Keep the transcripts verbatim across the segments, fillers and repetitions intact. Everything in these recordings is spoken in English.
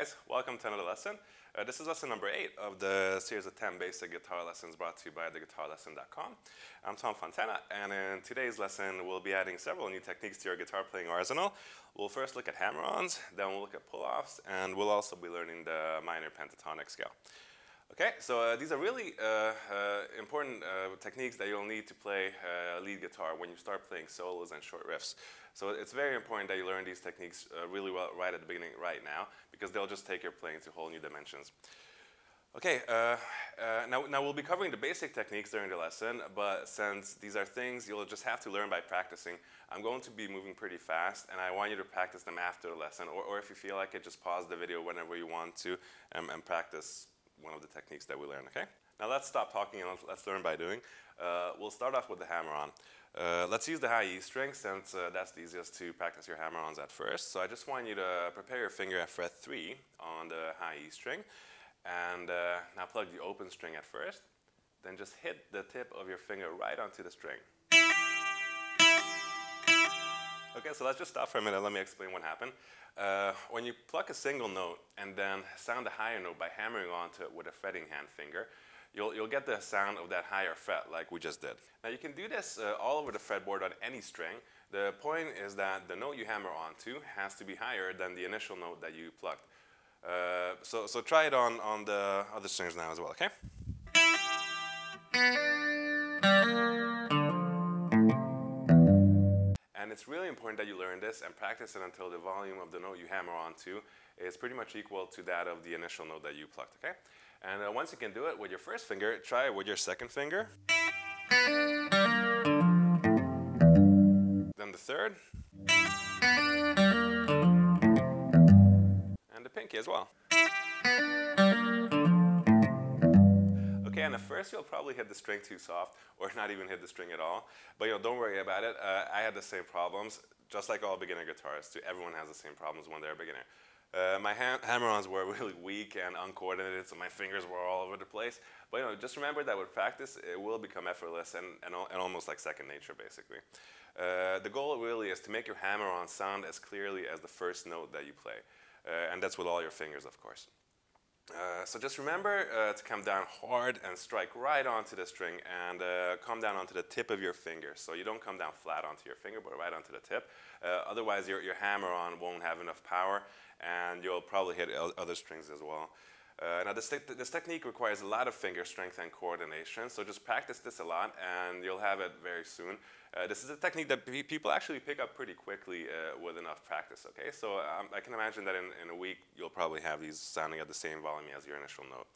guys, welcome to another lesson. Uh, this is lesson number eight of the series of ten basic guitar lessons brought to you by the guitar lesson dot com. I'm Tom Fontana, and in today's lesson we'll be adding several new techniques to your guitar playing arsenal. We'll first look at hammer-ons, then we'll look at pull-offs, and we'll also be learning the minor pentatonic scale. Okay, so uh, these are really uh, uh, important uh, techniques that you'll need to play uh, lead guitar when you start playing solos and short riffs. So it's very important that you learn these techniques uh, really well right at the beginning, right now, because they'll just take your playing to whole new dimensions. Okay, uh, uh, now, now we'll be covering the basic techniques during the lesson, but since these are things you'll just have to learn by practicing, I'm going to be moving pretty fast, and I want you to practice them after the lesson, or, or if you feel like it, just pause the video whenever you want to um, and practice one of the techniques that we learned, okay? Now let's stop talking and let's learn by doing. Uh, we'll start off with the hammer-on. Uh, let's use the high E string since uh, that's the easiest to practice your hammer-ons at first. So I just want you to prepare your finger at fret three on the high E string, and uh, now plug the open string at first, then just hit the tip of your finger right onto the string. Okay, so let's just stop for a minute and let me explain what happened. Uh, when you pluck a single note and then sound a higher note by hammering onto it with a fretting hand finger, you'll, you'll get the sound of that higher fret like we just did. Now you can do this uh, all over the fretboard on any string. The point is that the note you hammer onto has to be higher than the initial note that you plucked. Uh, so, so try it on, on the other strings now as well, okay? And it's really important that you learn this and practice it until the volume of the note you hammer onto is pretty much equal to that of the initial note that you plucked, okay? And uh, once you can do it with your first finger, try it with your second finger. Then the third. And the pinky as well. And at first you'll probably hit the string too soft or not even hit the string at all, but you know, don't worry about it. uh, I had the same problems, just like all beginner guitarists do. Everyone has the same problems when they're a beginner. Uh, my ha hammer-ons were really weak and uncoordinated, so my fingers were all over the place, but you know, just remember that with practice it will become effortless and, and, al and almost like second nature basically. Uh, the goal really is to make your hammer-on sound as clearly as the first note that you play, uh, and that's with all your fingers, of course. Uh, so just remember uh, to come down hard and strike right onto the string, and uh, come down onto the tip of your finger. So you don't come down flat onto your finger, but right onto the tip. Uh, otherwise your, your hammer-on won't have enough power, and you'll probably hit other strings as well. Uh, now this, te this technique requires a lot of finger strength and coordination, so just practice this a lot and you'll have it very soon. Uh, this is a technique that pe people actually pick up pretty quickly uh, with enough practice, okay? So um, I can imagine that in, in a week you'll probably have these sounding at the same volume as your initial note.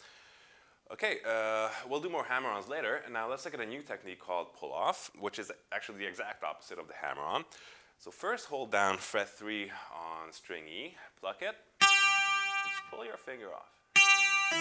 Okay, uh, we'll do more hammer-ons later, and now let's look at a new technique called pull-off, which is actually the exact opposite of the hammer-on. So first hold down fret three on string E, pluck it, just pull your finger off. So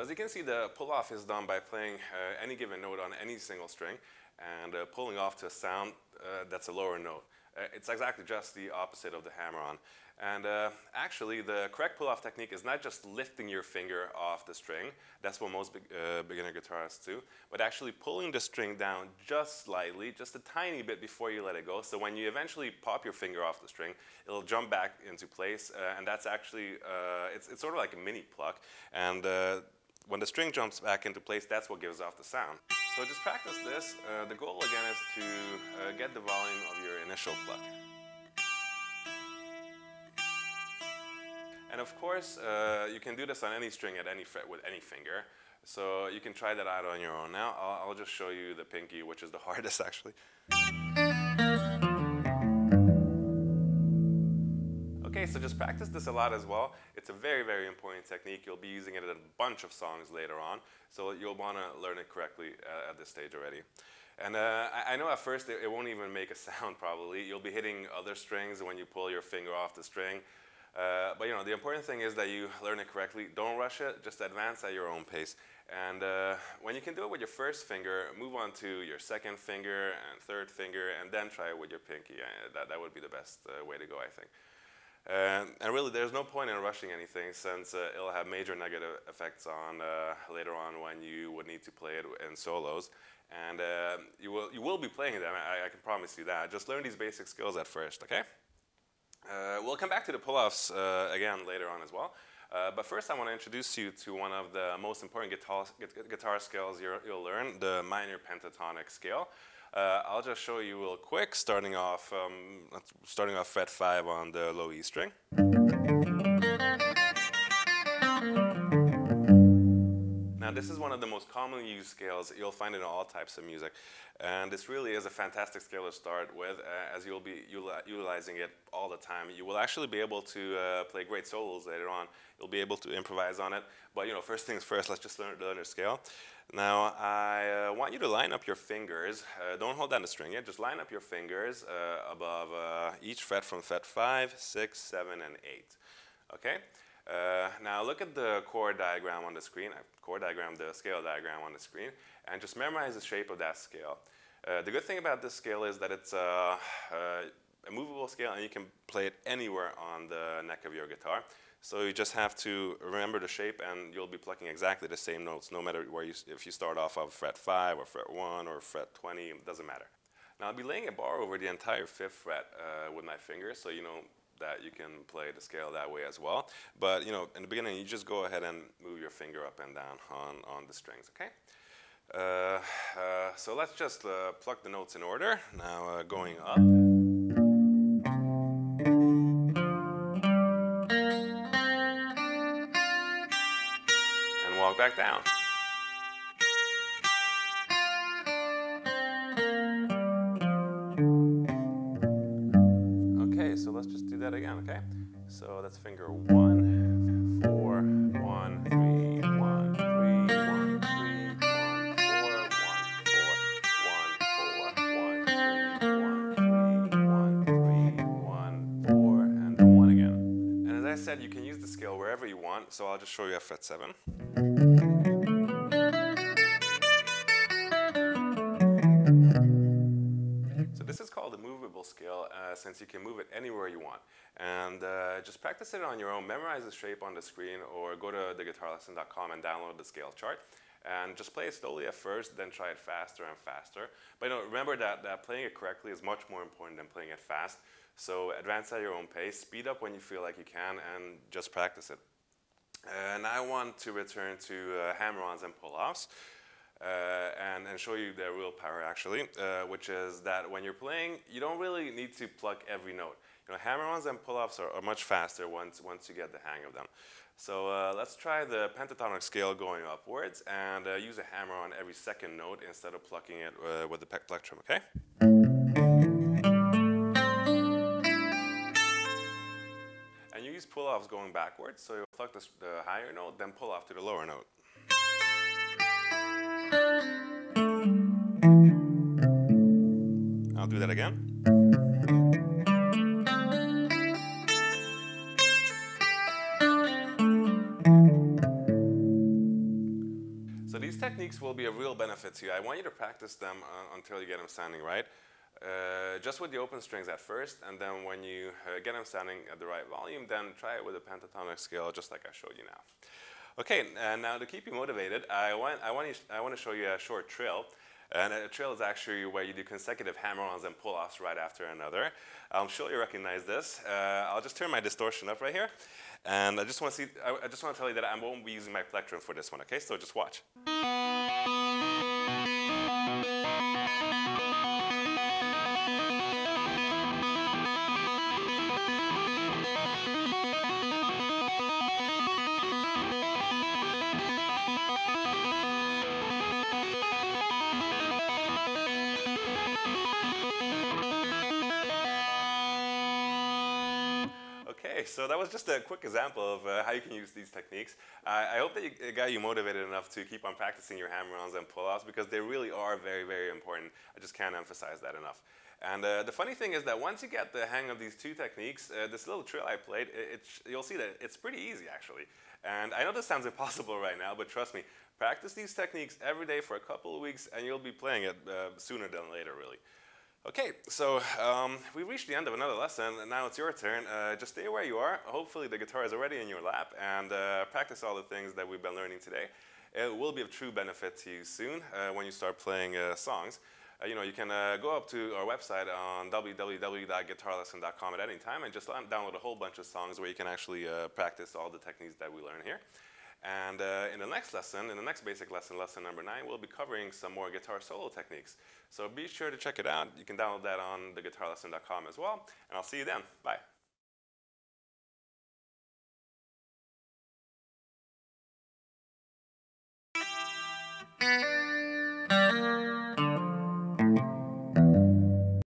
as you can see, the pull-off is done by playing uh, any given note on any single string and uh, pulling off to a sound uh, that's a lower note. Uh, it's exactly just the opposite of the hammer-on. And uh, actually, the correct pull-off technique is not just lifting your finger off the string, that's what most be uh, beginner guitarists do, but actually pulling the string down just slightly, just a tiny bit before you let it go, so when you eventually pop your finger off the string, it'll jump back into place, uh, and that's actually, uh, it's, it's sort of like a mini pluck, and uh, when the string jumps back into place, that's what gives off the sound. So just practice this. Uh, the goal again is to uh, get the volume of your initial pluck. And of course, uh, you can do this on any string at any fret with any finger. So you can try that out on your own now. I'll, I'll just show you the pinky, which is the hardest actually. Okay, so just practice this a lot as well. It's a very, very important technique. You'll be using it in a bunch of songs later on, so you'll want to learn it correctly uh, at this stage already. And uh, I, I know at first it, it won't even make a sound probably. You'll be hitting other strings when you pull your finger off the string. Uh, but you know, the important thing is that you learn it correctly. Don't rush it, just advance at your own pace. And uh, when you can do it with your first finger, move on to your second finger and third finger, and then try it with your pinky. Uh, that, that would be the best uh, way to go, I think. Um, and really, there's no point in rushing anything, since uh, it'll have major negative effects on uh, later on when you would need to play it in solos. And uh, you will you will be playing them. I, I can promise you that. Just learn these basic skills at first, okay? Uh, we'll come back to the pull-offs uh, again later on as well. Uh, but first, I want to introduce you to one of the most important guitar guitar skills you're, you'll learn: the minor pentatonic scale. Uh, I'll just show you real quick, starting off um, starting off fret five on the low E string. Now, this is one of the most commonly used scales. You'll find it in all types of music, and this really is a fantastic scale to start with, uh, as you'll be utilizing it all the time. You will actually be able to uh, play great solos later on. You'll be able to improvise on it, but you know, first things first, let's just learn, learn the scale. Now, I uh, want you to line up your fingers. Uh, don't hold down the string yet. Just line up your fingers uh, above uh, each fret from fret five, six, seven, and eight. Okay? Uh, now, look at the chord diagram on the screen. Uh, chord diagram, the scale diagram on the screen, and just memorize the shape of that scale. Uh, the good thing about this scale is that it's uh, uh, a movable scale, and you can play it anywhere on the neck of your guitar. So you just have to remember the shape, and you'll be plucking exactly the same notes, no matter where you, if you start off of fret five or fret one or fret twenty, it doesn't matter. Now, I'll be laying a bar over the entire fifth fret uh, with my fingers, so you know that you can play the scale that way as well. But you know, in the beginning, you just go ahead and move your finger up and down on, on the strings, okay? Uh, uh, so let's just uh, pluck the notes in order. Now, uh, going up. Walk back down. Okay, so let's just do that again, okay? So that's finger one, four, one, three, one, three, one, three, one, four, one, four, one, four, one, three, one, three, one, four, and then one again. And as I said, you can use the scale wherever you want, so I'll just show you at fret seven. Scale, uh, since you can move it anywhere you want. And uh, just practice it on your own. Memorize the shape on the screen, or go to the guitar lesson dot com and download the scale chart. And just play it slowly at first, then try it faster and faster. But you know, remember that, that playing it correctly is much more important than playing it fast. So advance at your own pace, speed up when you feel like you can, and just practice it. And I want to return to uh, hammer-ons and pull-offs. Uh, and, and show you their real power, actually, uh, which is that when you're playing, you don't really need to pluck every note. You know, hammer-ons and pull-offs are, are much faster once, once you get the hang of them. So uh, let's try the pentatonic scale going upwards, and uh, use a hammer on every second note instead of plucking it uh, with the plectrum, okay? And you use pull-offs going backwards, so you pluck the, the higher note, then pull off to the lower note. I'll do that again. So these techniques will be a real benefit to you. I want you to practice them uh, until you get them sounding right. Uh, just with the open strings at first, and then when you uh, get them sounding at the right volume, then try it with a pentatonic scale, just like I showed you now. Okay, and now to keep you motivated, I want, I want, you, I want to show you a short trill. And a trill is actually where you do consecutive hammer-ons and pull-offs right after another. I'm sure you recognize this. Uh, I'll just turn my distortion up right here. And I just want to see, I, I just want to tell you that I won't be using my plectrum for this one, okay? So just watch. So that was just a quick example of uh, how you can use these techniques. Uh, I hope that you, it got you motivated enough to keep on practicing your hammer-ons and pull-offs, because they really are very, very important. I just can't emphasize that enough. And uh, the funny thing is that once you get the hang of these two techniques, uh, this little trill I played, it, it, you'll see that it's pretty easy, actually. And I know this sounds impossible right now, but trust me, practice these techniques every day for a couple of weeks, and you'll be playing it uh, sooner than later, really. Okay, so um, we reached the end of another lesson, and now it's your turn. Uh, just stay where you are. Hopefully the guitar is already in your lap, and uh, practice all the things that we've been learning today. It will be of true benefit to you soon uh, when you start playing uh, songs. Uh, you know, you can uh, go up to our website on w w w dot guitar lesson dot com at any time and just download a whole bunch of songs where you can actually uh, practice all the techniques that we learn here. And uh, in the next lesson, in the next basic lesson, lesson number nine, we'll be covering some more guitar solo techniques. So be sure to check it out. You can download that on the guitar lesson dot com as well. And I'll see you then. Bye.